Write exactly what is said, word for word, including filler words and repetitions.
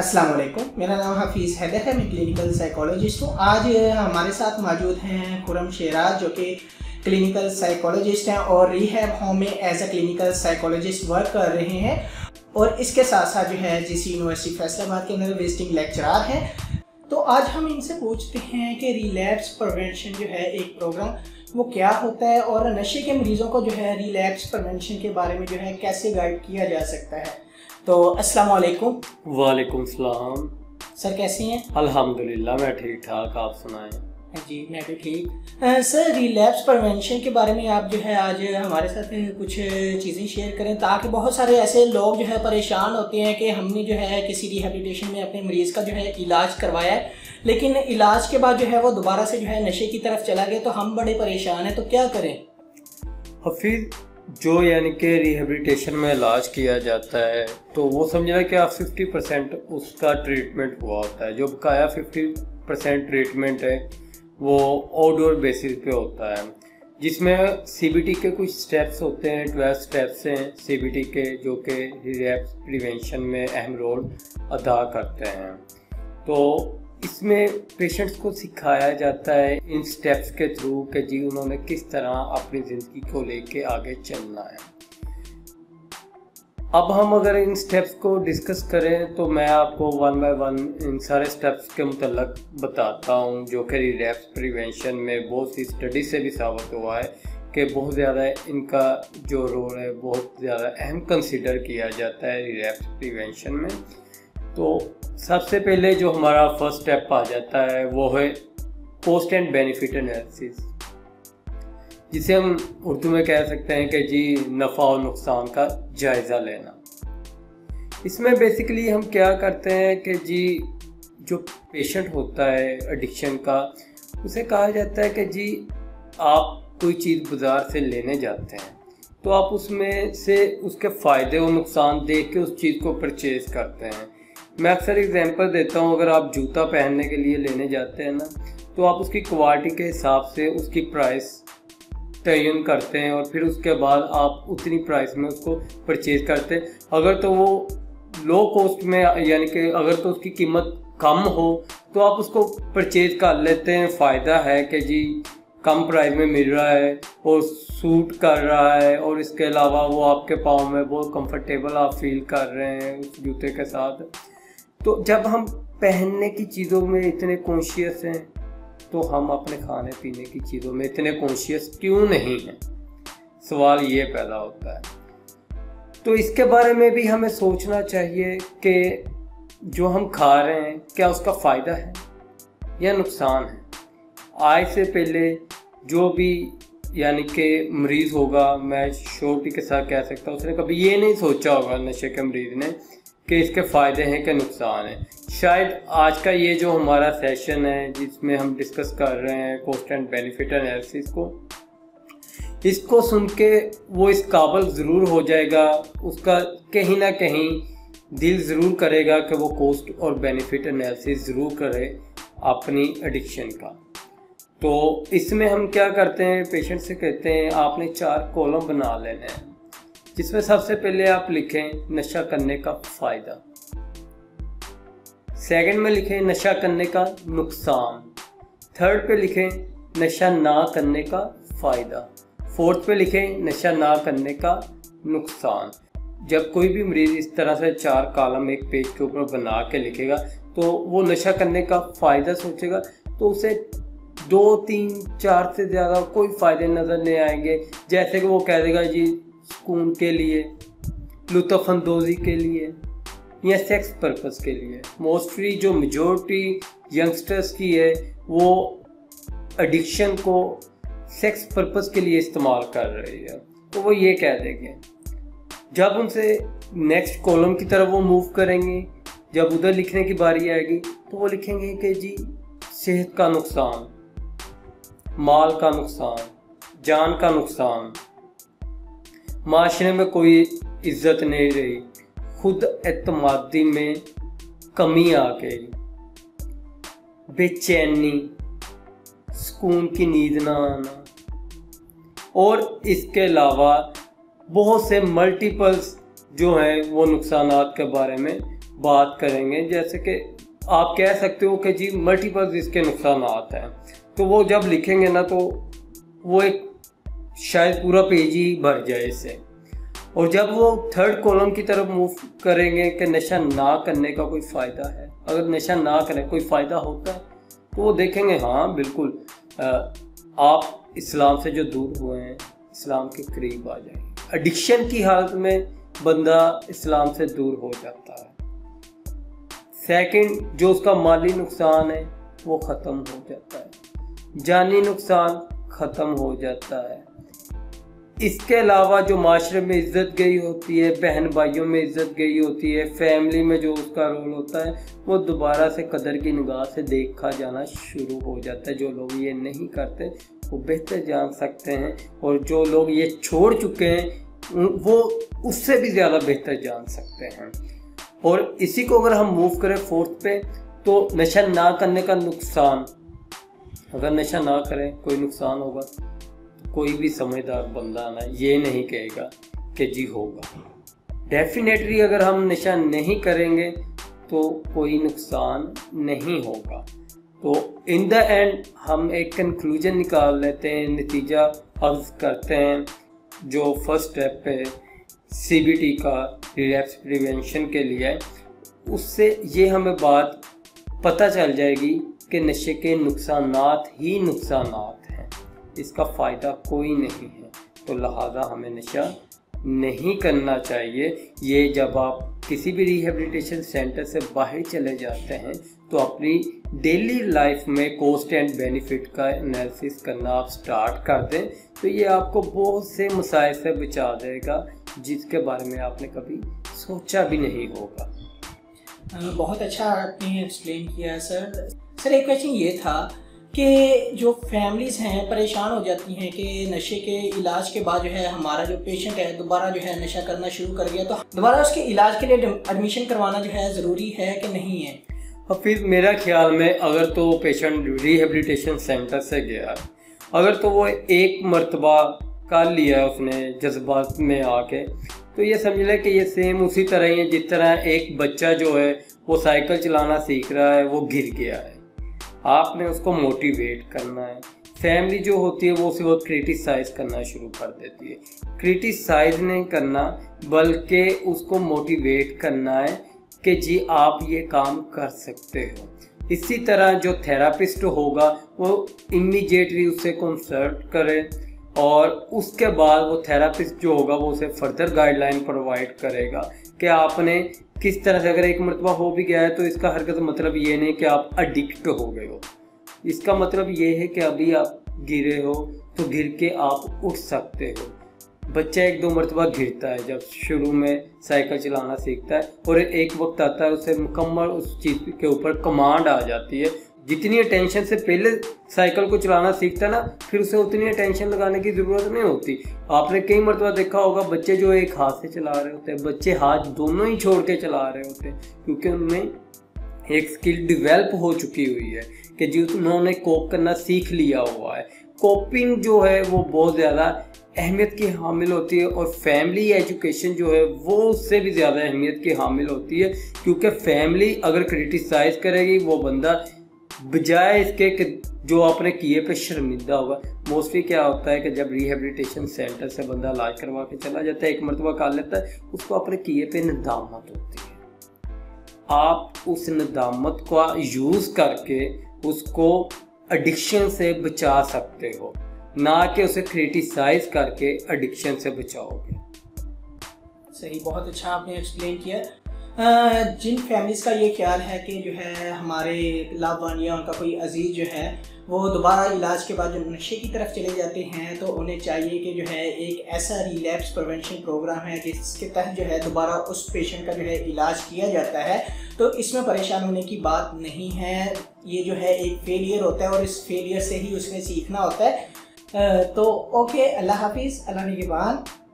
अस्सलाम वालेकुम, मेरा नाम हफीज़ हैदर है, मैं क्लिनिकल साइकोलॉजिस्ट हूँ। आज हमारे साथ मौजूद हैं खुर्रम शेराज जो कि क्लिनिकल साइकोलॉजिस्ट हैं और रिहैब होम में as a clinical psychologist work कर रहे हैं और इसके साथ साथ जो है जिस यूनिवर्सिटी फैसलाबाद के अंदर विजिटिंग लेक्चरार हैं। तो आज हम इनसे पूछते हैं कि रिलैप्स प्रिवेंशन जो है एक प्रोग्राम वो क्या होता है और नशे के मरीज़ों को जो है रिलैप्स प्रिवेंशन के बारे में जो है कैसे गाइड किया जा सकता है। तो अस्सलाम वालेकुम। वालेकुम सलाम। सर कैसे हैं? अल्हम्दुलिल्लाह मैं ठीक ठाक, आप सुनाएं? जी मैं भी ठीक। सर रिलैप्स प्रिवेंशन के बारे में आप जो है आज हमारे साथ कुछ चीज़ें शेयर करें ताकि बहुत सारे ऐसे लोग जो है परेशान होते हैं कि हमने जो है किसी रिहेबिलिटेशन में अपने मरीज़ का जो है इलाज करवाया है लेकिन इलाज के बाद जो है वो दोबारा से जो है नशे की तरफ चला गया तो हम बड़े परेशान हैं, तो क्या करें? हफीज जो यानी कि रिहेबिलिटेशन में इलाज किया जाता है तो वो समझना कि आप फिफ्टी परसेंट उसका ट्रीटमेंट हुआ होता है, जो बकाया फिफ्टी परसेंट ट्रीटमेंट है वो आउटडोर बेसिस पे होता है जिसमें सीबीटी के कुछ स्टेप्स होते हैं। ट्वेल्व स्टेप्स हैं सीबीटी के जो कि रिलैप्स प्रिवेंशन में अहम रोल अदा करते हैं। तो इसमें पेशेंट्स को सिखाया जाता है इन स्टेप्स के थ्रू कि जी उन्होंने किस तरह अपनी ज़िंदगी को लेके आगे चलना है। अब हम अगर इन स्टेप्स को डिस्कस करें तो मैं आपको वन बाय वन इन सारे स्टेप्स के मुतल्लक बताता हूँ जो कि रिलैप्स प्रिवेंशन में बहुत सी स्टडी से भी साबित हुआ है कि बहुत ज़्यादा इनका जो रोल है बहुत ज़्यादा अहम कंसीडर किया जाता है रिलैप्स प्रिवेंशन में। तो सबसे पहले जो हमारा फर्स्ट स्टेप आ जाता है वो है कॉस्ट एंड बेनिफिट एनालिसिस, जिसे हम उर्दू में कह सकते हैं कि जी नफ़ा और नुकसान का जायज़ा लेना। इसमें बेसिकली हम क्या करते हैं कि जी जो पेशेंट होता है एडिक्शन का उसे कहा जाता है कि जी आप कोई चीज़ बाज़ार से लेने जाते हैं तो आप उसमें से उसके फ़ायदे और नुकसान देख के उस चीज़ को परचेज़ करते हैं। मैं अक्सर एग्जांपल देता हूँ, अगर आप जूता पहनने के लिए लेने जाते हैं ना तो आप उसकी क्वालिटी के हिसाब से उसकी प्राइस तयन करते हैं और फिर उसके बाद आप उतनी प्राइस में उसको परचेज़ करते हैं। अगर तो वो लो कॉस्ट में यानी कि अगर तो उसकी कीमत कम हो तो आप उसको परचेज़ कर लेते हैं, फ़ायदा है कि जी कम प्राइस में मिल रहा है और सूट कर रहा है और इसके अलावा वो आपके पाँव में बहुत कंफर्टेबल आप फील कर रहे हैं उस जूते के साथ। तो जब हम पहनने की चीज़ों में इतने कॉन्शियस हैं तो हम अपने खाने पीने की चीज़ों में इतने कॉन्शियस क्यों नहीं हैं, सवाल ये पैदा होता है। तो इसके बारे में भी हमें सोचना चाहिए कि जो हम खा रहे हैं क्या उसका फ़ायदा है या नुकसान है। आय से पहले जो भी यानी कि मरीज़ होगा, मैं श्योरिटी के साथ कह सकता हूँ, उसने कभी ये नहीं सोचा होगा नशे के मरीज़ ने कि इसके फ़ायदे हैं कि नुकसान हैं। शायद आज का ये जो हमारा सेशन है जिसमें हम डिस्कस कर रहे हैं कॉस्ट एंड बेनिफिट एनालिसिस को, इसको सुन के वो इस काबिल ज़रूर हो जाएगा, उसका कहीं ना कहीं दिल ज़रूर करेगा कि वो कॉस्ट और बेनिफिट एनालिसिस ज़रूर करे अपनी एडिक्शन का। तो इसमें हम क्या करते हैं, पेशेंट से कहते हैं आपने चार कॉलम बना लेने हैं जिसमें सबसे पहले आप लिखें नशा करने का फ़ायदा, सेकंड में लिखें नशा करने का नुकसान, थर्ड पे लिखें नशा ना करने का फ़ायदा, फोर्थ पे लिखें नशा ना करने का नुकसान। जब कोई भी मरीज़ इस तरह से चार कॉलम एक पेज के ऊपर बना के लिखेगा तो वो नशा करने का फ़ायदा सोचेगा तो उसे दो तीन चार से ज़्यादा कोई फ़ायदे नज़र नहीं आएंगे। जैसे कि वो कह देगा जी सुकून के लिए, लुत्फ़ अंदोज़ी के लिए या सेक्स पर्पस के लिए। मोस्टली जो मेजॉरिटी यंगस्टर्स की है वो एडिक्शन को सेक्स पर्पस के लिए इस्तेमाल कर रही है तो वो ये कह देंगे। जब उनसे नेक्स्ट कॉलम की तरफ वो मूव करेंगे, जब उधर लिखने की बारी आएगी तो वो लिखेंगे कि जी सेहत का नुकसान, माल का नुकसान, जान का नुकसान, माशरे में कोई इज्जत नहीं रही, खुद एतमादी में कमी आ गई, बेचैनी, सुकून की नींद ना आना और इसके अलावा बहुत से मल्टीपल्स जो हैं वो नुकसानात के बारे में बात करेंगे। जैसे कि आप कह सकते हो कि जी मल्टीपल इसके नुकसान आते हैं, तो वो जब लिखेंगे ना तो वो एक शायद पूरा पेज ही भर जाए इससे। और जब वो थर्ड कॉलम की तरफ मूव करेंगे कि नशा ना करने का कोई फ़ायदा है, अगर नशा ना करें कोई फ़ायदा होता है, तो वो देखेंगे हाँ बिल्कुल आ, आप इस्लाम से जो दूर हुए हैं इस्लाम के करीब आ जाएंगे। एडिक्शन की हालत में बंदा इस्लाम से दूर हो जाता है। सेकंड, जो उसका माली नुकसान है वो ख़त्म हो जाता है, जानी नुकसान ख़त्म हो जाता है। इसके अलावा जो माशरे में इज़्ज़त गई होती है, बहन भाइयों में इज़्ज़त गई होती है, फैमिली में जो उसका रोल होता है, वो दोबारा से कदर की निगाह से देखा जाना शुरू हो जाता है। जो लोग ये नहीं करते वो बेहतर जान सकते हैं, और जो लोग ये छोड़ चुके हैं वो उससे भी ज़्यादा बेहतर जान सकते हैं। और इसी को अगर हम मूव करें फोर्थ पे, तो नशा ना करने का नुकसान, अगर नशा ना करें कोई नुकसान होगा, कोई भी समझदार बंदा ना ये नहीं कहेगा कि जी होगा। डेफिनेटली अगर हम नशा नहीं करेंगे तो कोई नुकसान नहीं होगा। तो इन द एंड हम एक कंक्लूजन निकाल लेते हैं, नतीजा अर्ज करते हैं जो फर्स्ट स्टेप पे सीबीटी का रिलैप्स प्रिवेंशन के लिए, उससे ये हमें बात पता चल जाएगी कि नशे के नुकसानात ही नुकसानात हैं, इसका फ़ायदा कोई नहीं है। तो लिहाजा हमें नशा नहीं करना चाहिए। ये जब आप किसी भी रिहेबिलिटेशन सेंटर से बाहर चले जाते हैं तो अपनी डेली लाइफ में कॉस्ट एंड बेनिफिट का एनालिसिस करना आप स्टार्ट कर दें, तो ये आपको बहुत से मसाइल से बचा देगा जिसके बारे में आपने कभी सोचा भी नहीं होगा। बहुत अच्छा आपने एक्सप्लेन किया सर। सर एक क्वेश्चन ये था कि जो फैमिलीज़ हैं परेशान हो जाती हैं कि नशे के इलाज के बाद जो है हमारा जो पेशेंट है दोबारा जो है नशा करना शुरू कर गया, तो दोबारा उसके इलाज के लिए एडमिशन करवाना जो है ज़रूरी है कि नहीं है? और फिर मेरा ख्याल में अगर तो पेशेंट रिहेबिलिटेशन सेंटर से गया, अगर तो वो एक मरतबा कर लिया उसने जज्बात में आके, तो ये समझ लें कि ये सेम उसी तरह ही है जिस तरह एक बच्चा जो है वो साइकिल चलाना सीख रहा है, वो गिर गया है, आपने उसको मोटिवेट करना है। फैमिली जो होती है वो उसे बहुत क्रिटिसाइज़ करना शुरू कर देती है। क्रिटिसाइज़ नहीं करना बल्कि उसको मोटिवेट करना है कि जी आप ये काम कर सकते हो। इसी तरह जो थेरापिस्ट होगा वो इमीडिएटली उससे कंसल्ट करे और उसके बाद वो थेरापिस्ट जो होगा वो उसे फर्दर गाइडलाइन प्रोवाइड करेगा कि आपने किस तरह से, अगर एक मरतबा हो भी गया है तो इसका हरगिज़ मतलब ये नहीं कि आप अडिक्ट हो गए हो, इसका मतलब ये है कि अभी आप गिरे हो तो गिर के आप उठ सकते हो। बच्चा एक दो मरतबा गिरता है जब शुरू में साइकिल चलाना सीखता है, और एक वक्त आता है उसे मुकम्मल उस चीज़ के ऊपर कमांड आ जाती है। जितनी अटेंशन से पहले साइकिल को चलाना सीखता ना, फिर उसे उतनी अटेंशन लगाने की ज़रूरत नहीं होती। आपने कई मरतबा देखा होगा बच्चे जो एक हाथ से चला रहे होते हैं, बच्चे हाथ दोनों ही छोड़ के चला रहे होते हैं, क्योंकि उनमें एक स्किल डिवेल्प हो चुकी हुई है कि जी उन्होंने कोप करना सीख लिया हुआ है। कोपिंग जो है वो बहुत ज़्यादा अहमियत की हामिल होती है, और फैमिली एजुकेशन जो है वो उससे भी ज़्यादा अहमियत की हामिल होती है, क्योंकि फैमिली अगर क्रिटिसाइज़ करेगी वो बंदा बजाय इसके कि जो आपने किए पे शर्मिंदा होगा। मोस्टली क्या होता है कि जब रिहेबिलिटेशन सेंटर से बंदा इलाज करवा के चला जाता है, एक मरतबा कर लेता है, उसको अपने किए पे नदामत होती है। आप उस नदामत का यूज़ करके उसको एडिक्शन से बचा सकते हो, ना कि उसे क्रिटिसाइज़ करके एडिक्शन से बचाओगे। सही, बहुत अच्छा आपने एक्सप्लेन किया। जिन फैमिलीज़ का ये ख्याल है कि जो है हमारे लाभान या उनका कोई अजीज़ जो है वो दोबारा इलाज के बाद जो नशे की तरफ चले जाते हैं, तो उन्हें चाहिए कि जो है एक ऐसा रिलैप्स प्रिवेंशन प्रोग्राम है जिसके तहत जो है दोबारा उस पेशेंट का जो है इलाज किया जाता है। तो इसमें परेशान होने की बात नहीं है, ये जो है एक फेलियर होता है और इस फेलियर से ही उसने सीखना होता है। तो ओके, अल्लाह हाफिज़, अल्लाह निगहबान।